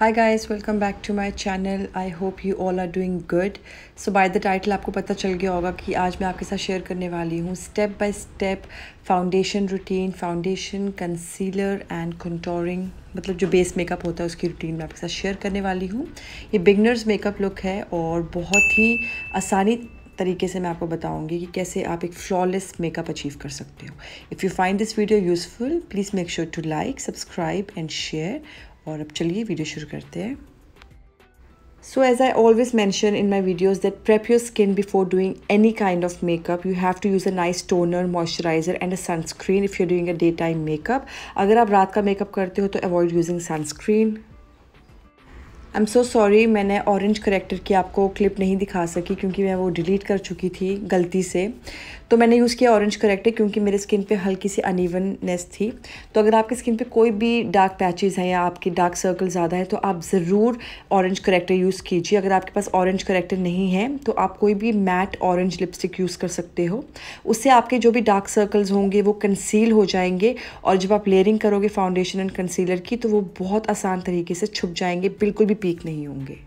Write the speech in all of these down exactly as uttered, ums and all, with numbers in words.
Hi guys, welcome back to my channel. I hope you all are doing good. So by the title आपको पता चल गया होगा कि आज मैं आपके साथ शेयर करने वाली हूँ step by step foundation routine, foundation, concealer and contouring, मतलब जो बेस मेकअप होता है उसकी रूटीन मैं आपके साथ शेयर करने वाली हूँ. ये बिगनर्स मेकअप लुक है और बहुत ही आसानी तरीके से मैं आपको बताऊंगी कि कैसे आप एक फ्लॉलेस मेकअप अचीव कर सकते हो. If you find this video useful please make sure to like, subscribe and share. और अब चलिए वीडियो शुरू करते हैं. So as I always mention in my videos that prep your skin before doing any kind of makeup. You have to use a nice toner, moisturizer and a sunscreen if you're doing a daytime makeup. अगर आप रात का makeup करते हो तो avoid using sunscreen. I am so sorry, मैंने orange corrector की आपको क्लिप नहीं दिखा सकी क्योंकि मैं वो डिलीट कर चुकी थी गलती से. तो मैंने यूज़ किया ऑरेंज करेक्टर क्योंकि मेरे स्किन पे हल्की सी अनइवननेस थी. तो अगर आपकी स्किन पे कोई भी डार्क पैचेस हैं या आपके डार्क सर्कल ज़्यादा है तो आप ज़रूर ऑरेंज करेक्टर यूज़ कीजिए. अगर आपके पास ऑरेंज करेक्टर नहीं है तो आप कोई भी मैट ऑरेंज लिपस्टिक यूज़ कर सकते हो. उससे आपके जो भी डार्क सर्कल्स होंगे वो कंसील हो जाएंगे और जब आप लेयरिंग करोगे फाउंडेशन एंड कंसीलर की तो वो बहुत आसान तरीके से छुप जाएंगे, बिल्कुल भी पीक नहीं होंगे.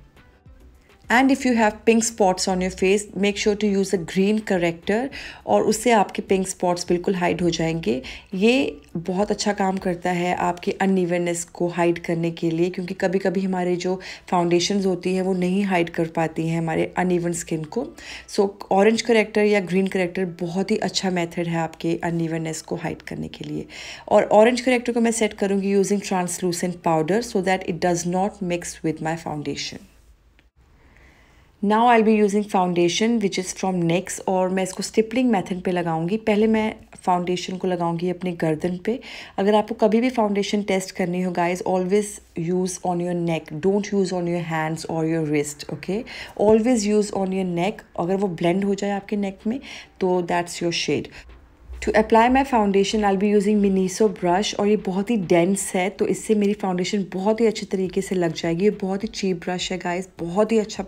And if you have pink spots on your face make sure to use a green corrector और उससे आपके पिंक स्पॉट्स बिल्कुल हाइड हो जाएंगे. ये बहुत अच्छा काम करता है आपकी अनइवननेस को हाइड करने के लिए क्योंकि कभी कभी हमारे जो फाउंडेशंस होती हैं वो नहीं हाइड कर पाती हैं हमारे अनइवन स्किन को. सो ऑरेंज करेक्टर या ग्रीन करेक्टर बहुत ही अच्छा मेथड है आपके अनइवननेस को हाइड करने के लिए. और ऑरेंज करेक्टर को मैं सेट करूँगी using translucent powder so that it does not mix with my foundation. Now I'll be using foundation which is from N Y X और मैं इसको स्टिपलिंग मेथड पे लगाऊंगी. पहले मैं फाउंडेशन को लगाऊंगी अपने गर्दन पे. अगर आपको कभी भी फाउंडेशन टेस्ट करनी हो guys always use on your neck, don't use on your hands और your wrist. Okay, always use on your neck. अगर वो ब्लेंड हो जाए आपके नेक में तो that's your shade. To apply my foundation I be using Miniso brush और ये बहुत ही डेंस है तो इससे मेरी फाउंडेशन बहुत ही अच्छे तरीके से लग जाएगी. ये बहुत ही चीप ब्रश है गाइज, बहुत ही अच्छा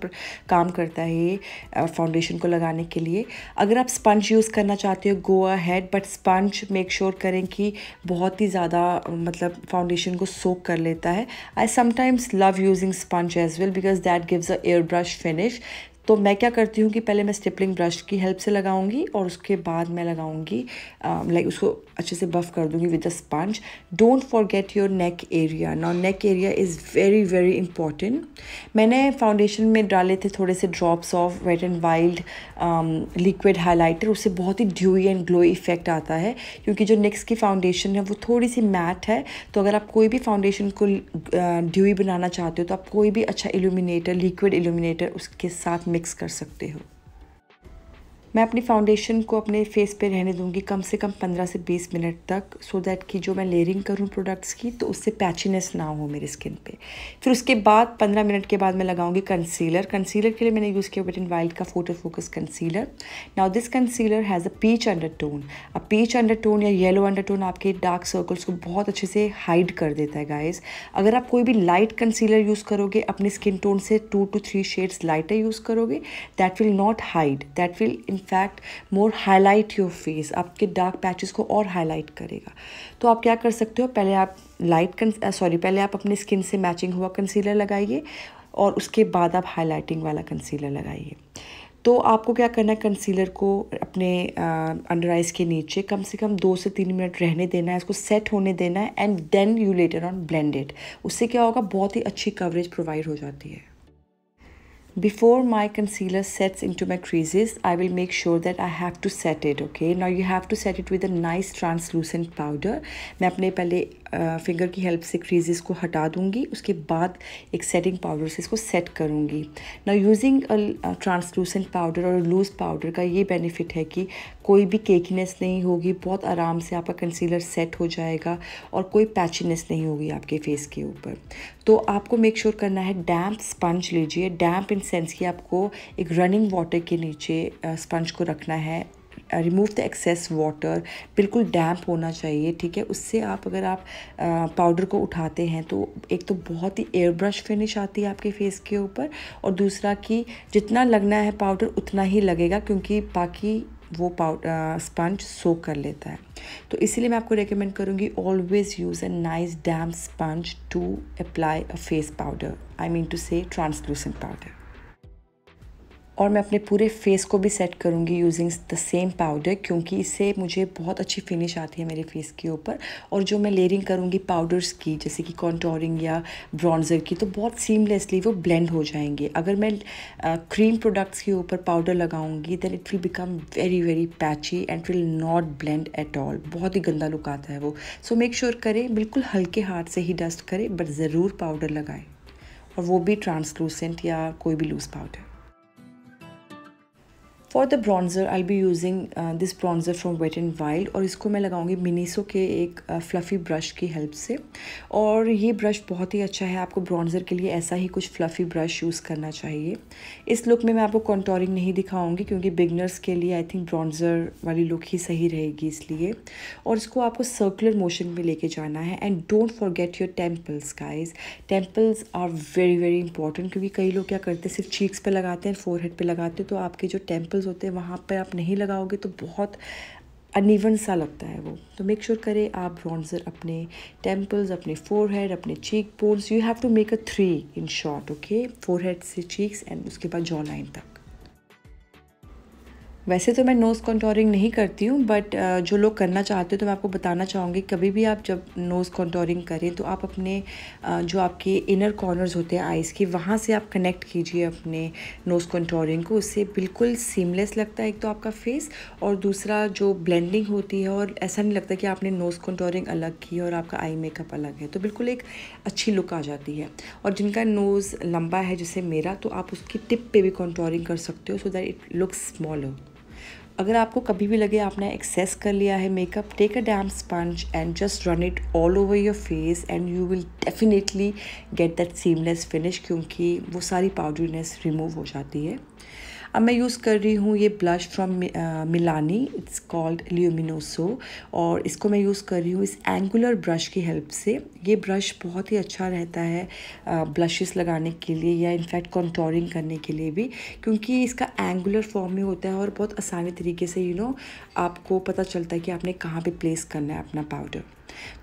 काम करता है ये फाउंडेशन को लगाने के लिए. अगर आप स्पंज यूज़ करना चाहते हो go ahead, but sponge make sure करें कि बहुत ही ज़्यादा मतलब फाउंडेशन को सोक कर लेता है. I sometimes love using sponge as well because that gives a air brush finish. तो मैं क्या करती हूँ कि पहले मैं स्टिपलिंग ब्रश की हेल्प से लगाऊंगी और उसके बाद मैं लगाऊंगी लाइक उसको अच्छे से बफ़ कर दूँगी with a sponge. Don't forget your neck area. Now neck area is very very important. मैंने फाउंडेशन में डाले थे थोड़े से drops of wait and wild liquid highlighter. उससे बहुत ही ड्यूई एंड ग्लो इफेक्ट आता है क्योंकि जो नेक्स की फाउंडेशन है वो थोड़ी सी मैट है. तो अगर आप कोई भी फाउंडेशन को ड्यूई बनाना चाहते हो तो आप कोई भी अच्छा इल्यूमिनेटर, लिक्विड इल्यूमिनेटर उसके साथ मिक्स कर सकते हो. मैं अपनी फाउंडेशन को अपने फेस पे रहने दूंगी कम से कम पंद्रह से बीस मिनट तक सो दैट कि जो मैं लेयरिंग करूं प्रोडक्ट्स की तो उससे पैचीनेस ना हो मेरी स्किन पे. फिर उसके बाद पंद्रह मिनट के बाद मैं लगाऊंगी कंसीलर. कंसीलर के लिए मैंने यूज़ किया वेट एंड वाइल्ड का photo focus concealer. Now this concealer has a peach undertone. अब पीच अंडरटोन या येलो अंडरटोन आपके डार्क सर्कल्स को बहुत अच्छे से हाइड कर देता है गाइज. अगर आप कोई भी लाइट कंसीलर यूज़ करोगे अपने स्किन टोन से two to three shades lighter use करोगे that will not hide, that will fact more highlight your face, आपके डार्क पैचेस को और हाईलाइट करेगा. तो आप क्या कर सकते हो, पहले आप लाइट सॉरी पहले आप अपने स्किन से मैचिंग हुआ कंसीलर लगाइए और उसके बाद आप हाईलाइटिंग वाला कंसीलर लगाइए. तो आपको क्या करना है, कंसीलर को अपने अंडर आइज के नीचे कम से कम दो से तीन मिनट रहने देना है, इसको सेट होने देना है and then you later on blend it. उससे क्या होगा, बहुत ही अच्छी कवरेज प्रोवाइड हो जाती है. Before my concealer sets into my creases, I will make sure that I have to set it, okay? Now you have to set it with a nice translucent powder. मैं अपने पहले finger की help से creases को हटा दूंगी, उसके बाद एक सेटिंग पाउडर से इसको सेट करूंगी. Now using a translucent powder और लूज पाउडर का ये बेनिफिट है कि कोई भी केकीनेस नहीं होगी, बहुत आराम से आपका कंसीलर सेट हो जाएगा और कोई पैचीनेस नहीं होगी आपके फेस के ऊपर. तो आपको मेक श्योर करना है डैम्प स्पंज लीजिए, डैम्प इन सेंस कि आपको एक रनिंग वाटर के नीचे स्पंज को रखना है. रिमूव द एक्सेस वाटर, बिल्कुल डैम्प होना चाहिए, ठीक है. उससे आप अगर आप पाउडर को उठाते हैं तो एक तो बहुत ही एयर ब्रश फिनिश आती है आपके फेस के ऊपर और दूसरा कि जितना लगना है पाउडर उतना ही लगेगा क्योंकि बाकी वो पाउडर स्पंज सोक कर लेता है। तो इसीलिए मैं आपको रेकमेंड करूँगी always use a nice damp sponge to apply a face powder, I mean to say translucent powder. और मैं अपने पूरे फेस को भी सेट करूँगी यूजिंग द सेम पाउडर, क्योंकि इससे मुझे बहुत अच्छी फिनिश आती है मेरे फेस के ऊपर। और जो मैं लेयरिंग करूँगी पाउडर्स की, जैसे कि कॉन्टोरिंग या ब्रॉन्जर की, तो बहुत सीमलेसली वो ब्लेंड हो जाएंगे। अगर मैं क्रीम uh, प्रोडक्ट्स के ऊपर पाउडर लगाऊंगी then it will become very very patchy and will not blend at all, बहुत ही गंदा लुक आता है वो। सो मेक श्योर करें बिल्कुल हल्के हाथ से ही डस्ट करें, बट ज़रूर पाउडर लगाएं, और वो भी ट्रांसलूसेंट या कोई भी loose powder. For the bronzer I be using this bronzer from wait and wild, और इसको मैं लगाऊंगी मिनीसो के एक फ्लफ़ी ब्रश की हेल्प से। और ये ब्रश बहुत ही अच्छा है, आपको ब्रॉन्जर के लिए ऐसा ही कुछ फ्लफ़ी ब्रश यूज़ करना चाहिए। इस लुक में मैं आपको कॉन्टोरिंग नहीं दिखाऊंगी, क्योंकि बिगनर्स के लिए आई थिंक ब्रॉन्जर वाली लुक ही सही रहेगी इसलिए। और इसको आपको सर्कुलर मोशन में लेके जाना है, and don't forget your temples guys. Temples are very very important, क्योंकि कई लोग क्या करते हैं सिर्फ चीक्स पर लगाते हैं, फोरहेड पर लगाते हैं, तो आपके जो टेम्पल्स होते हैं वहाँ पर आप नहीं लगाओगे तो बहुत अनइवन सा लगता है वो। तो मेक श्योर करें आप ब्रॉन्जर अपने टेम्पल्स, अपने फोरहेड, अपने cheek bones, you have to make a three in short, okay, forehead से चीक्स एंड उसके बाद जॉ लाइन तक। वैसे तो मैं नोज़ कॉन्टोरिंग नहीं करती हूँ, बट जो लोग करना चाहते हो तो मैं आपको बताना चाहूँगी, कभी भी आप जब नोज़ कॉन्टोरिंग करें तो आप अपने जो आपके इनर कॉर्नर्स होते हैं आइज़ के, वहाँ से आप कनेक्ट कीजिए अपने नोज़ कॉन्टोरिंग को, उससे बिल्कुल सीमलेस लगता है एक तो आपका फेस, और दूसरा जो ब्लेंडिंग होती है, और ऐसा नहीं लगता कि आपने नोज़ कॉन्टोरिंग अलग की और आपका आई मेकअप अलग है, तो बिल्कुल एक अच्छी लुक आ जाती है। और जिनका नोज़ लंबा है जैसे मेरा, तो आप उसकी टिप पर भी कॉन्टोरिंग कर सकते हो, so that it looks smaller. अगर आपको कभी भी लगे आपने एक्सेस कर लिया है makeup, take a damp sponge and just run it all over your face and you will definitely get that seamless finish, क्योंकि वो सारी पाउडरीनेस रिमूव हो जाती है। अब मैं यूज़ कर रही हूँ ये blush from Milani, it's called ल्यूमिनोसो, और इसको मैं यूज़ कर रही हूँ इस एंगुलर ब्रश की हेल्प से। ये ब्रश बहुत ही अच्छा रहता है ब्लशेस uh, लगाने के लिए या इनफैक्ट कॉन्टोरिंग करने के लिए भी, क्योंकि इसका एंगुलर फॉर्म में होता है और बहुत आसानी तरीके से यू you नो know, आपको पता चलता है कि आपने कहाँ पे प्लेस करना है अपना पाउडर।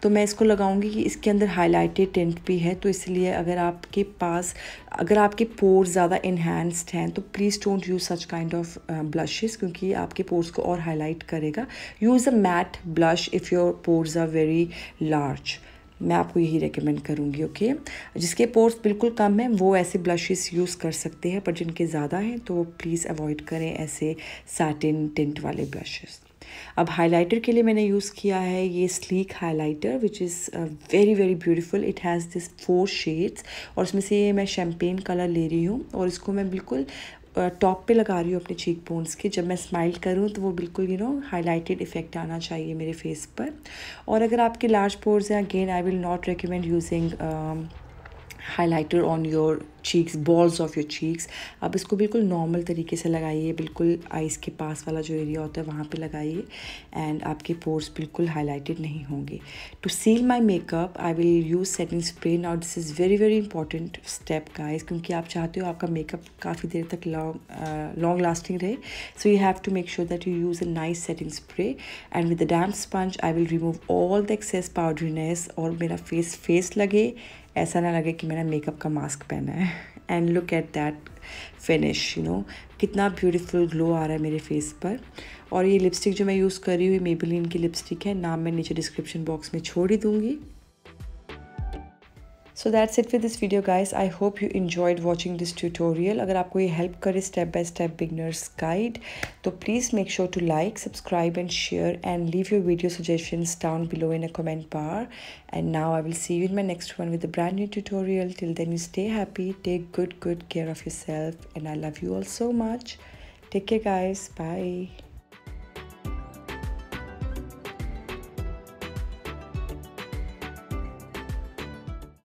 तो मैं इसको लगाऊंगी कि इसके अंदर हाइलाइटेड टिंट भी है, तो इसलिए अगर आपके पास अगर आपके पोर्स ज़्यादा इन्हांस्ड हैं तो please don't use such kind of blushes, क्योंकि आपके पोर्स को और हाईलाइट करेगा। Use a matte blush if your pores are very large, मैं आपको यही रेकमेंड करूँगी, ओके। जिसके पोर्स बिल्कुल कम हैं वो ऐसे ब्लशेस यूज़ कर सकते हैं, पर जिनके ज़्यादा हैं तो प्लीज़ अवॉइड करें ऐसे सैटिन टिंट वाले ब्लशेस। अब हाइलाइटर के लिए मैंने यूज़ किया है ये sleek highlighter, which is very very beautiful, it has this four shades, और इसमें से ये मैं शैम्पेन कलर ले रही हूँ, और इसको मैं बिल्कुल टॉप पे लगा रही हूँ अपने चीक बोन्स के। जब मैं स्माइल करूँ तो वो बिल्कुल यू नो हाइलाइटेड इफेक्ट आना चाहिए मेरे फेस पर। और अगर आपके लार्ज पोर्स हैं, again I will not recommend using highlighter on your cheeks, balls of your cheeks. आप इसको बिल्कुल नॉर्मल तरीके से लगाइए, बिल्कुल आइज़ के पास वाला जो एरिया होता है वहाँ पे लगाइए, एंड आपके पोर्स बिल्कुल हाइलाइटेड नहीं होंगे। To seal my makeup I will use setting spray. Now this is very very important step guys, क्योंकि आप चाहते हो आपका मेकअप काफ़ी देर तक लॉन्ग लॉन्ग लास्टिंग रहे, so you have to make sure that you use a nice setting spray, and with the damp sponge I will remove all the excess powderiness, और मेरा फेस फेस लगे, ऐसा ना लगे कि मैंने मेकअप का मास्क पहना है। And look at that finish, you know कितना ब्यूटीफुल ग्लो आ रहा है मेरे फेस पर। और ये लिपस्टिक जो मैं यूज़ कर रही हूँ मेबेलिन की लिपस्टिक है, नाम मैं नीचे डिस्क्रिप्शन बॉक्स में छोड़ ही दूँगी। So that's it for this video guys, I hope you enjoyed watching this tutorial. अगर आपको ये हेल्प करे step by step beginners guide, तो please make sure to like, subscribe and share, and leave your video suggestions down below in a comment bar. And now I will see you in my next one with a brand new tutorial. Till then you stay happy, take good good care of yourself, and I love you all so much. Take care guys, bye.